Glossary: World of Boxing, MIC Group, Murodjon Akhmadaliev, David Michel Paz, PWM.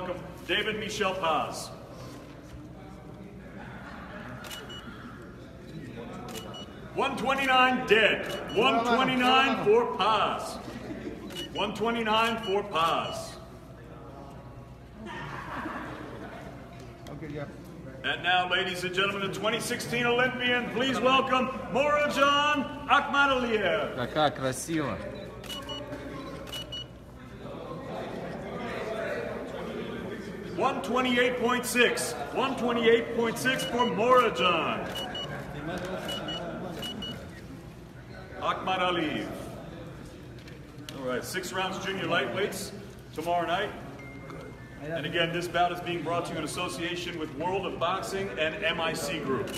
welcome David Michel Paz. $129 dead. $129 for Paz. $129 for Paz. Okay, yeah. And now, ladies and gentlemen, the 2016 Olympian, please welcome Murodjon Akhmadaliev. Какая красиво. $128.6. $128.6 for Murodjon Akhmadaliev. All right, 6 rounds junior lightweights tomorrow night. And again, this bout is being brought to you in association with World of Boxing and MIC Group.